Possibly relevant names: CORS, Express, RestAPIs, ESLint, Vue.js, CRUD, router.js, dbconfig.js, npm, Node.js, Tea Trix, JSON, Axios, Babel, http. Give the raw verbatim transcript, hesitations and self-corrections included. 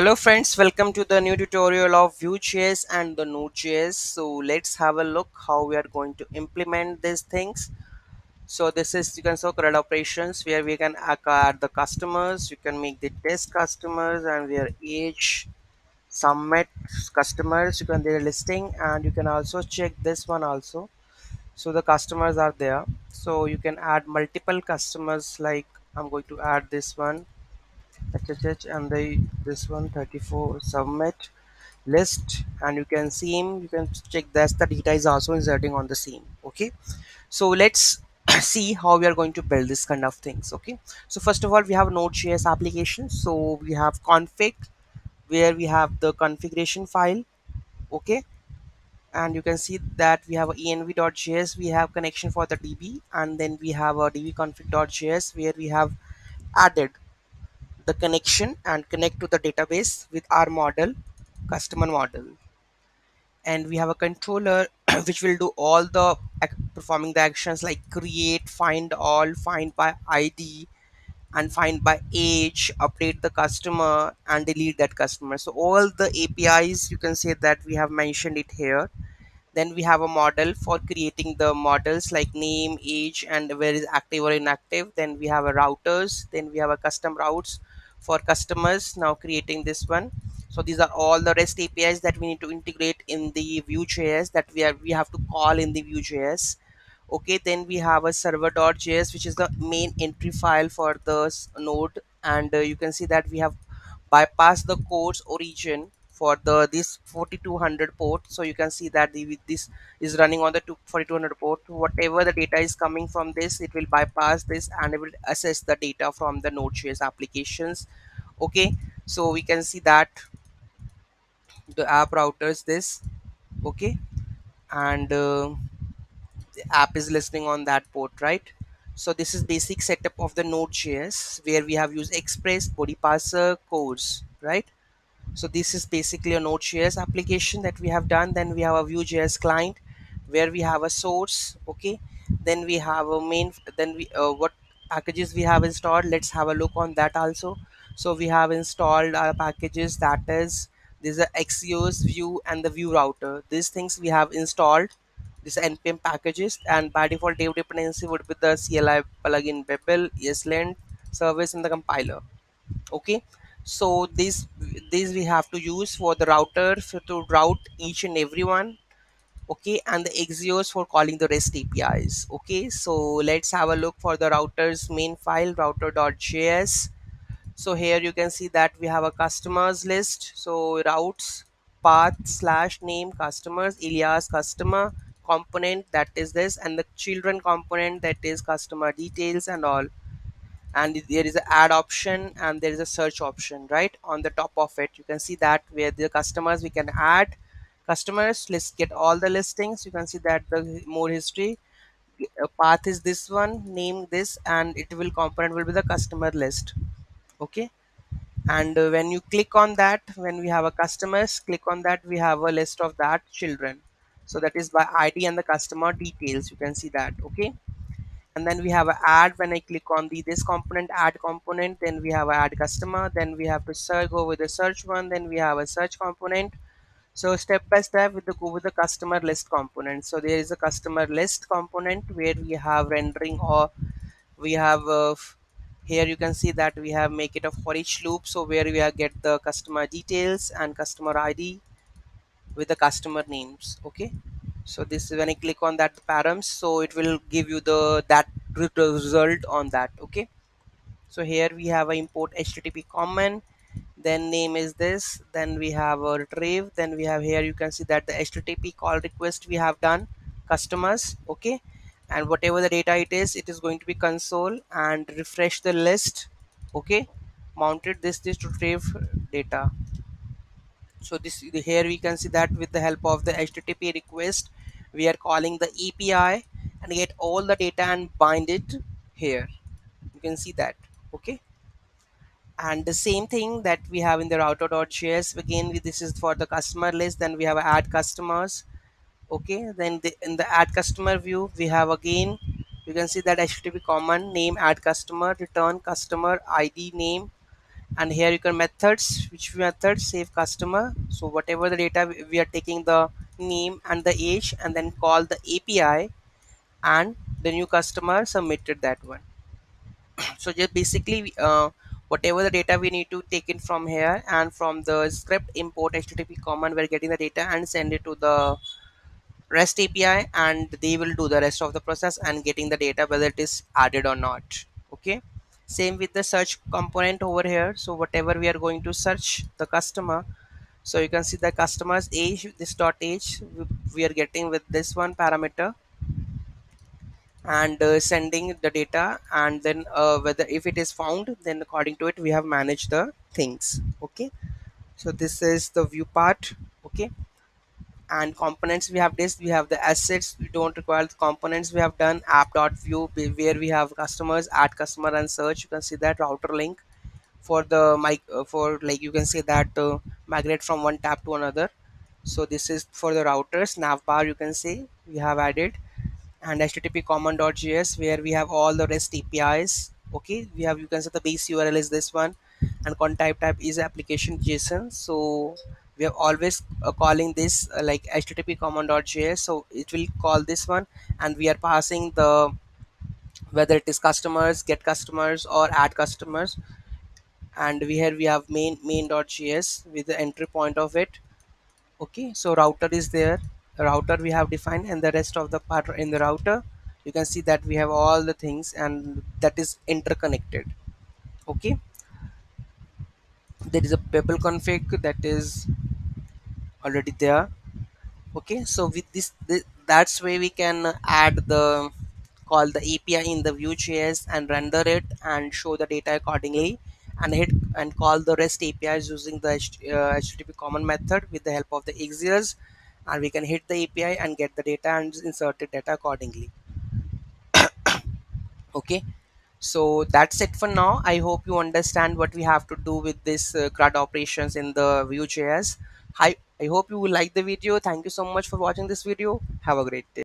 Hello friends, welcome to the new tutorial of Vue.js and the Node.js. So let's have a look how we are going to implement these things. So this is, you can see CRUD operations where we can add the customers, you can make the test customers and their age, submit customers, you can their listing, and you can also check this one also. So the customers are there. So you can add multiple customers, like I'm going to add this one. And they this one thirty-four submit list, and you can see him, you can check that the data is also inserting on the same. Okay, so let's see how we are going to build this kind of things. Okay, so first of all we have Node.js application. So we have config where we have the configuration file. Okay, and you can see that we have env.js, we have connection for the db, and then we have a dbconfig.js where we have added the connection and connect to the database with our model, customer model, and we have a controller which will do all the performing the actions like create, find all, find by I D, and find by age, update the customer, and delete that customer. So all the A P Is, you can say that we have mentioned it here. Then we have a model for creating the models like name, age, and where is active or inactive. Then we have a routers, then we have a custom routes for customers, now creating this one. So these are all the REST A P Is that we need to integrate in the Vue.js, that we are we have to call in the Vue.js. Okay, then we have a server.js, which is the main entry file for the node, and uh, you can see that we have bypassed the CORS origin for the this forty-two hundred port. So you can see that the with this is running on the forty-two hundred port. Whatever the data is coming from this, it will bypass this and it will assess the data from the Node.js applications. Okay, so we can see that the app routers this. Okay, and uh, the app is listening on that port, right? So this is basic setup of the Node.js where we have used Express, body parser, CORS, right? So this is basically a Node.js application that we have done. Then we have a Vue.js client where we have a source. Okay, then we have a main, then we uh, what packages we have installed. Let's have a look on that also. So we have installed our packages, that is these are Axios, Vue, and the Vue router. These things we have installed, these npm packages, and by default dev dependency would be the C L I plugin Babel, ESLint service, and the compiler. Okay, so this these we have to use for the router for to route each and every one. Okay, and the Axios for calling the REST A P Is. Okay, so let's have a look for the router's main file, router.js. So here you can see that we have a customers list. So routes path slash name customers, alias customer component, that is this, and the children component, that is customer details and all. And there is an add option and there is a search option, right? On the top of it you can see that where the customers, we can add customers, let's get all the listings. You can see that the more history, path is this one, name this, and it will component will be the customer list. Okay, and when you click on that, when we have a customers, click on that, we have a list of that children. So that is by I D and the customer details, you can see that. Okay, and then we have a add. When I click on the this component, add component, then we have a add customer, then we have to search, go with the search one, then we have a search component. So step by step with the go with the customer list component. So there is a customer list component where we have rendering, or we have uh, here you can see that we have make it a for each loop. So where we are get the customer details and customer I D with the customer names. Okay, so this is when I click on that params, so it will give you the that result on that. Okay, so here we have a import H T T P common, then name is this, then we have a retrieve, then we have here you can see that the H T T P call request we have done customers. Okay, and whatever the data it is, it is going to be console, and refresh the list. Okay, mounted this this to retrieve data. So this here we can see that with the help of the H T T P request we are calling the A P I and get all the data and bind it here, you can see that. Okay, and the same thing that we have in the router.js, again this is for the customer list, then we have add customers. Okay, then the, in the add customer view we have again you can see that H T T P common, name add customer, return customer I D name, And here you can methods, which method save customer. So whatever the data, we are taking the name and the age and then call the A P I, and the new customer submitted that one. So just basically uh, whatever the data we need to take in from here, and from the script import H T T P command, we're getting the data and send it to the REST A P I, and they will do the rest of the process and getting the data whether it is added or not. Okay, same with the search component over here. So whatever we are going to search the customer, so you can see the customer's age, this dot age we are getting with this one parameter, and uh, sending the data, and then uh, whether if it is found, then according to it we have managed the things. Okay, so this is the view part. Okay, and components, we have this, we have the assets, we don't require the components, we have done app.view where we have customers, add customer and search. You can see that router link for the mic uh, for like you can say that uh, migrate from one tab to another. So this is for the routers. Navbar, you can say we have added, and H T T P command.js where we have all the REST A P Is. Okay, we have, you can say the base U R L is this one, and contact type is application JSON. So we are always uh, calling this uh, like H T T P command.js, so it will call this one, and we are passing the whether it is customers, get customers or add customers. And we here we have main main.js with the entry point of it. Okay, so router is there, router we have defined, and the rest of the part in the router you can see that we have all the things, and that is interconnected. Okay, there is a Babel config that is already there. Okay, so with this, this that's where we can add the call the A P I in the Vue.js and render it and show the data accordingly, and hit and call the REST A P Is using the uh, H T T P command method with the help of the Axios, and we can hit the A P I and get the data and insert the data accordingly. Okay, so that's it for now. I hope you understand what we have to do with this uh, CRUD operations in the Vue.js. Hi, I hope you will like the video. Thank you so much for watching this video. Have a great day.